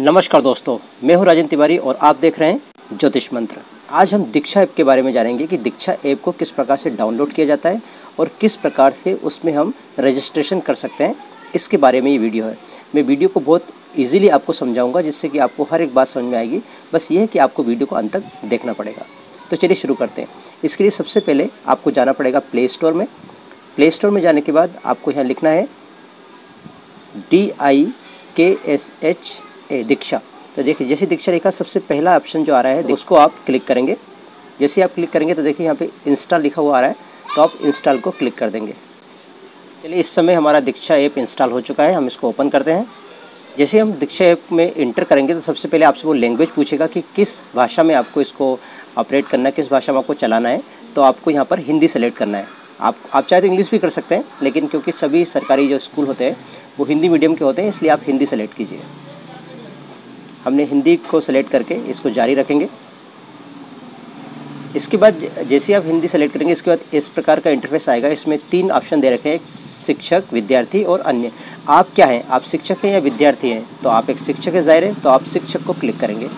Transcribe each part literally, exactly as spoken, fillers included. नमस्कार दोस्तों, मैं हूं राजेन्द्र तिवारी और आप देख रहे हैं ज्योतिष मंत्र। आज हम दीक्षा ऐप के बारे में जानेंगे कि दीक्षा ऐप को किस प्रकार से डाउनलोड किया जाता है और किस प्रकार से उसमें हम रजिस्ट्रेशन कर सकते हैं, इसके बारे में ये वीडियो है। मैं वीडियो को बहुत ईजिली आपको समझाऊंगा जिससे कि आपको हर एक बात समझ में आएगी। बस ये है कि आपको वीडियो को अंत तक देखना पड़ेगा। तो चलिए शुरू करते हैं। इसके लिए सबसे पहले आपको जाना पड़ेगा प्ले स्टोर में। प्ले स्टोर में जाने के बाद आपको यहाँ लिखना है डी आई के एस एच ए दीक्षा। तो देखिए जैसे दीक्षा लिखा सबसे पहला ऑप्शन जो आ रहा है तो उसको आप क्लिक करेंगे। जैसे आप क्लिक करेंगे तो देखिए यहाँ पे इंस्टॉल लिखा हुआ आ रहा है, तो आप इंस्टॉल को क्लिक कर देंगे। चलिए इस समय हमारा दीक्षा ऐप इंस्टॉल हो चुका है, हम इसको ओपन करते हैं। जैसे हम दीक्षा ऐप में इंटर करेंगे तो सबसे पहले आपसे वो लैंग्वेज पूछेगा कि किस भाषा में आपको इसको ऑपरेट करना है, किस भाषा में आपको चलाना है। तो आपको यहाँ पर हिंदी सेलेक्ट करना है। आप आप चाहे तो इंग्लिश भी कर सकते हैं, लेकिन क्योंकि सभी सरकारी जो स्कूल होते हैं वो हिंदी मीडियम के होते हैं, इसलिए आप हिंदी सेलेक्ट कीजिए। हमने हिंदी को सेलेक्ट करके इसको जारी रखेंगे। इसके बाद जैसे आप हिंदी सेलेक्ट करेंगे, इसके बाद इस प्रकार का इंटरफेस आएगा। इसमें तीन ऑप्शन दे रखे हैं, शिक्षक, विद्यार्थी और अन्य। आप क्या हैं, आप शिक्षक हैं या विद्यार्थी हैं? तो आप एक शिक्षक है जाहिर है, तो आप शिक्षक को क्लिक करेंगे।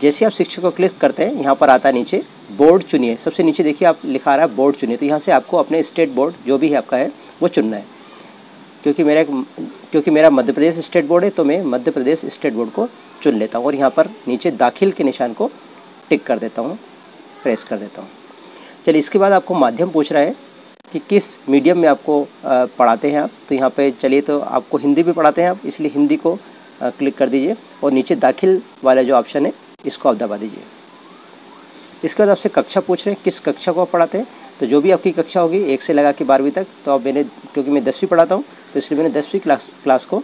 जैसे आप शिक्षक को क्लिक करते हैं, यहाँ पर आता है नीचे बोर्ड चुनिए। सबसे नीचे देखिए आप लिखा रहा है बोर्ड चुनिए, तो यहाँ से आपको अपने स्टेट बोर्ड जो भी आपका है वो चुनना है। क्योंकि मेरा क्योंकि मेरा मध्य प्रदेश स्टेट बोर्ड है, तो मैं मध्य प्रदेश स्टेट बोर्ड को चुन लेता हूँ और यहाँ पर नीचे दाखिल के निशान को टिक कर देता हूँ, प्रेस कर देता हूँ। चलिए इसके बाद आपको माध्यम पूछ रहा है कि किस मीडियम में आपको पढ़ाते हैं आप। तो यहाँ पे चलिए, तो आपको हिंदी भी पढ़ाते हैं आप, इसलिए हिंदी को क्लिक कर दीजिए और नीचे दाखिल वाला जो ऑप्शन है इसको आप दबा दीजिए। इसके बाद आपसे कक्षा पूछ रहे हैं, किस कक्षा को आप पढ़ाते हैं। तो जो भी आपकी कक्षा होगी एक से लगा के बारहवीं तक, तो अब मैंने क्योंकि मैं दसवीं पढ़ाता हूँ तो इसलिए मैंने दसवीं क्लास क्लास को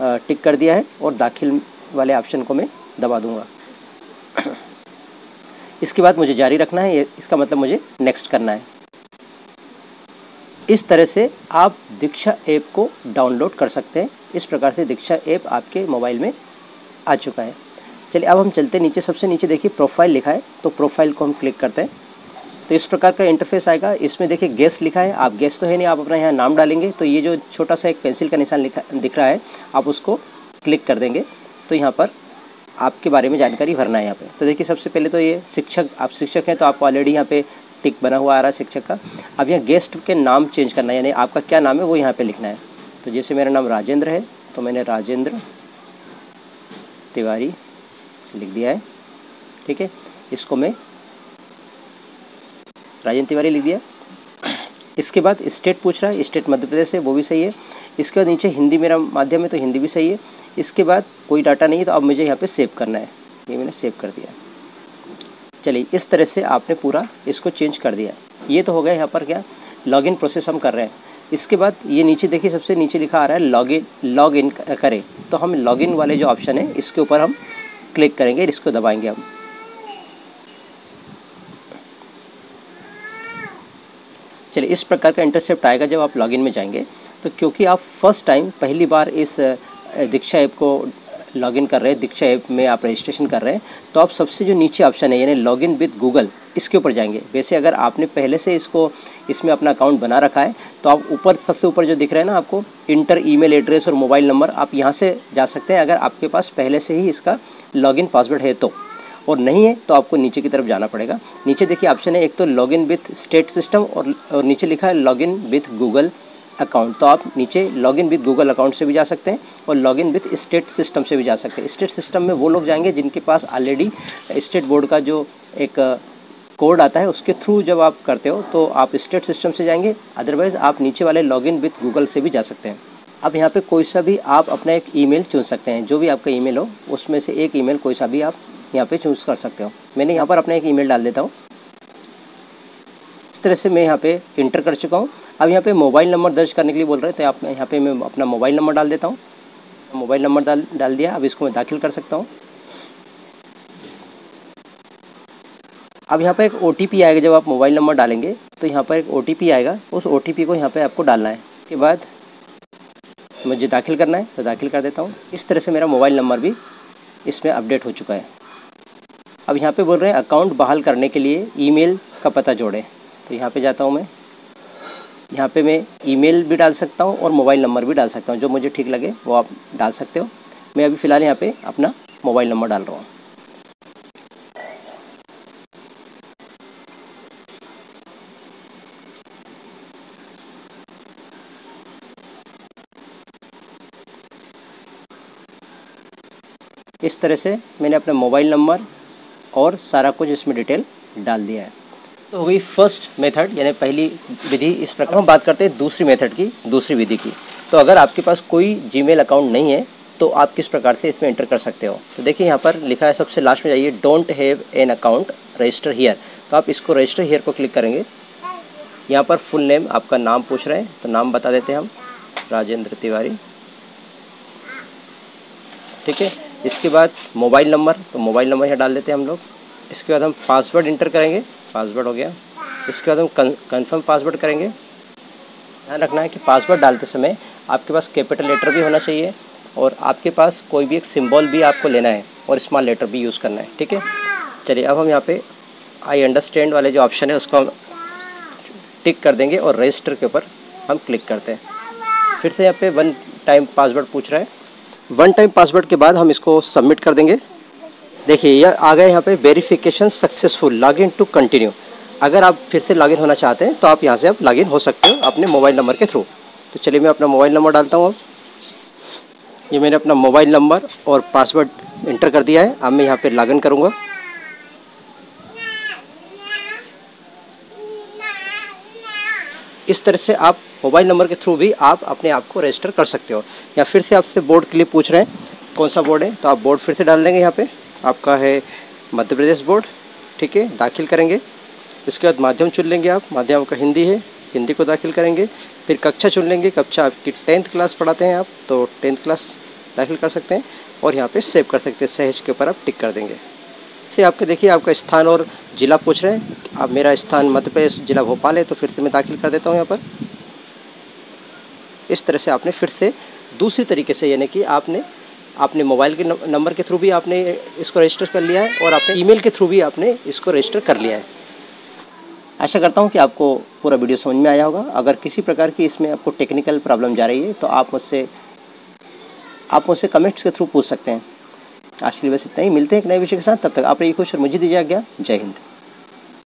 टिक कर दिया है और दाखिल वाले ऑप्शन को मैं दबा दूँगा। इसके बाद मुझे जारी रखना है, इसका मतलब मुझे नेक्स्ट करना है। इस तरह से आप दीक्षा ऐप को डाउनलोड कर सकते हैं। इस प्रकार से दीक्षा ऐप आपके मोबाइल में आ चुका है। चलिए अब हम चलते नीचे। सबसे नीचे देखिए प्रोफाइल लिखा है, तो प्रोफाइल को हम क्लिक करते हैं तो इस प्रकार का इंटरफेस आएगा। इसमें देखिए गेस्ट लिखा है, आप गेस्ट तो है नहीं, आप अपना यहाँ नाम डालेंगे। तो ये जो छोटा सा एक पेंसिल का निशान लिखा दिख रहा है, आप उसको क्लिक कर देंगे। तो यहाँ पर आपके बारे में जानकारी भरना है यहाँ पे। तो देखिए सबसे पहले तो ये शिक्षक, आप शिक्षक हैं तो आपको ऑलरेडी यहाँ पे टिक बना हुआ आ रहा है शिक्षक का। अब यहाँ गेस्ट के नाम चेंज करना है, यानी आपका क्या नाम है वो यहाँ पर लिखना है। तो जैसे मेरा नाम राजेंद्र है तो मैंने राजेंद्र तिवारी लिख दिया है, ठीक है। इसको मैं राजेंद्र तिवारी लिख दिया। इसके बाद स्टेट पूछ रहा है, स्टेट मध्य प्रदेश है, वो भी सही है। इसके बाद नीचे हिंदी मेरा माध्यम है तो हिंदी भी सही है। इसके बाद कोई डाटा नहीं है, तो अब मुझे यहाँ पे सेव करना है, ये मैंने सेव कर दिया। चलिए इस तरह से आपने पूरा इसको चेंज कर दिया। ये तो हो गया यहाँ पर क्या लॉगिन प्रोसेस हम कर रहे हैं। इसके बाद ये नीचे देखिए सबसे नीचे लिखा आ रहा है लॉगिन लॉगिन करें, तो हम लॉगिन वाले जो ऑप्शन है इसके ऊपर हम क्लिक करेंगे, इसको दबाएँगे हम। चलिए इस प्रकार का इंटरसेप्ट आएगा जब आप लॉगिन में जाएंगे। तो क्योंकि आप फर्स्ट टाइम पहली बार इस दीक्षा ऐप को लॉगिन कर रहे हैं, दीक्षा ऐप में आप रजिस्ट्रेशन कर रहे हैं, तो आप सबसे जो नीचे ऑप्शन है यानी लॉगिन विद गूगल, इसके ऊपर जाएंगे। वैसे अगर आपने पहले से इसको इसमें अपना अकाउंट बना रखा है तो आप ऊपर सबसे ऊपर जो दिख रहा है ना आपको इंटर ईमेल एड्रेस और मोबाइल नंबर, आप यहाँ से जा सकते हैं अगर आपके पास पहले से ही इसका लॉगिन पासवर्ड है तो। और नहीं है तो आपको नीचे की तरफ जाना पड़ेगा। नीचे देखिए ऑप्शन है, एक तो लॉगिन विथ स्टेट सिस्टम और, और नीचे लिखा है लॉगिन विथ गूगल अकाउंट। तो आप नीचे लॉगिन विथ गूगल अकाउंट से भी जा सकते हैं और लॉगिन विथ स्टेट सिस्टम से भी जा सकते हैं। स्टेट सिस्टम में वो लोग जाएंगे जिनके पास ऑलरेडी स्टेट बोर्ड का जो एक कोड आता है उसके थ्रू जब आप करते हो तो आप स्टेट सिस्टम से जाएंगे, अदरवाइज़ आप नीचे वाले लॉगिन विथ गूगल से भी जा सकते हैं। अब यहाँ पे कोई सा भी आप अपना एक ईमेल चुन सकते हैं, जो भी आपका ईमेल हो उसमें से एक ईमेल कोई सा भी आप यहाँ पे चूज़ कर सकते हो। मैंने यहाँ पर अपना एक ईमेल डाल देता हूँ। इस तरह से मैं यहाँ पे इंटर कर चुका हूँ। अब यहाँ पे मोबाइल नंबर दर्ज करने के लिए बोल रहे थे, आप यहाँ पे मैं अपना मोबाइल नंबर डाल देता हूँ। मोबाइल नंबर डाल डाल दिया, अब इसको मैं दाखिल कर सकता हूँ। अब यहाँ पर एक ओ टी पी आएगा, जब आप मोबाइल नंबर डालेंगे तो यहाँ पर एक ओ टी पी आएगा, उस ओ टी पी को यहाँ पर आपको डालना है। उसके बाद मुझे दाखिल करना है तो दाखिल कर देता हूँ। इस तरह से मेरा मोबाइल नंबर भी इसमें अपडेट हो चुका है। अब यहाँ पे बोल रहे हैं अकाउंट बहाल करने के लिए ईमेल का पता जोड़ें, तो यहाँ पे जाता हूँ मैं। यहाँ पे मैं ईमेल भी डाल सकता हूँ और मोबाइल नंबर भी डाल सकता हूँ, जो मुझे ठीक लगे वो आप डाल सकते हो। मैं अभी फ़िलहाल यहाँ पे अपना मोबाइल नंबर डाल रहा हूँ। इस तरह से मैंने अपना मोबाइल नंबर और सारा कुछ इसमें डिटेल डाल दिया है। तो हो गई फर्स्ट मेथड, यानी पहली विधि इस प्रकार। हम बात करते हैं दूसरी मेथड की, दूसरी विधि की। तो अगर आपके पास कोई जीमेल अकाउंट नहीं है तो आप किस प्रकार से इसमें एंटर कर सकते हो। तो देखिए यहाँ पर लिखा है, सबसे लास्ट में जाइए, don't have an account register here. तो आप इसको रजिस्टर हियर को क्लिक करेंगे। यहाँ पर फुल नेम, आपका नाम पूछ रहे हैं, तो नाम बता देते हैं हम, राजेंद्र तिवारी, ठीक है। इसके बाद मोबाइल नंबर, तो मोबाइल नंबर यहाँ डाल देते हैं हम लोग। इसके बाद हम पासवर्ड इंटर करेंगे, पासवर्ड हो गया। इसके बाद हम कंफर्म पासवर्ड करेंगे। ध्यान रखना है कि पासवर्ड डालते समय आपके पास कैपिटल लेटर भी होना चाहिए और आपके पास कोई भी एक सिंबल भी आपको लेना है और स्मॉल लेटर भी यूज़ करना है, ठीक है। चलिए अब हम यहाँ पे आई अंडरस्टैंड वाले जो ऑप्शन है उसको हम टिक कर देंगे और रजिस्टर के ऊपर हम क्लिक करते हैं। फिर से यहाँ पे वन टाइम पासवर्ड पूछ रहा है। वन टाइम पासवर्ड के बाद हम इसको सबमिट कर देंगे। देखिए यह आ गया यहाँ पे, verification successful, login to continue. अगर आप फिर से लॉगिन होना चाहते हैं तो आप यहाँ से आप लॉगिन हो सकते हो अपने मोबाइल नंबर के थ्रू। तो चलिए मैं अपना मोबाइल नंबर डालता हूँ। अब ये मैंने अपना मोबाइल नंबर और पासवर्ड इंटर कर दिया है। अब मैं यहाँ पर लॉगिन करूँगा। इस तरह से आप मोबाइल नंबर के थ्रू भी आप अपने आप को रजिस्टर कर सकते हो। या फिर से आपसे बोर्ड के लिए पूछ रहे हैं, कौन सा बोर्ड है, तो आप बोर्ड फिर से डाल देंगे। यहाँ पे आपका है मध्य प्रदेश बोर्ड, ठीक है, दाखिल करेंगे। इसके बाद माध्यम चुन लेंगे आप, माध्यम का हिंदी है, हिंदी को दाखिल करेंगे। फिर कक्षा चुन लेंगे, कक्षा आपकी टेंथ क्लास पढ़ाते हैं आप, तो टेंथ क्लास दाखिल कर सकते हैं। और यहाँ पर सेव कर सकते हैं, सहेज के ऊपर आप टिक कर देंगे। इससे आपके देखिए आपका स्थान और ज़िला पूछ रहे हैं। अब मेरा स्थान मध्य प्रदेश, ज़िला भोपाल है, तो फिर से मैं दाखिल कर देता हूँ यहाँ पर। इस तरह से आपने फिर से दूसरी तरीके से, यानी कि आपने आपने मोबाइल के नंबर के थ्रू भी आपने इसको रजिस्टर कर लिया है और आपने ईमेल के थ्रू भी आपने इसको रजिस्टर कर लिया है। आशा करता हूं कि आपको पूरा वीडियो समझ में आया होगा। अगर किसी प्रकार की इसमें आपको टेक्निकल प्रॉब्लम जा रही है तो आप मुझसे आप मुझसे कमेंट्स के थ्रू पूछ सकते हैं। आज के लिए बस इतना ही, मिलते हैं एक नए विषय के साथ। तब तक आप रहिए खुश और मुझे दीजिए आज्ञा। जय हिंद।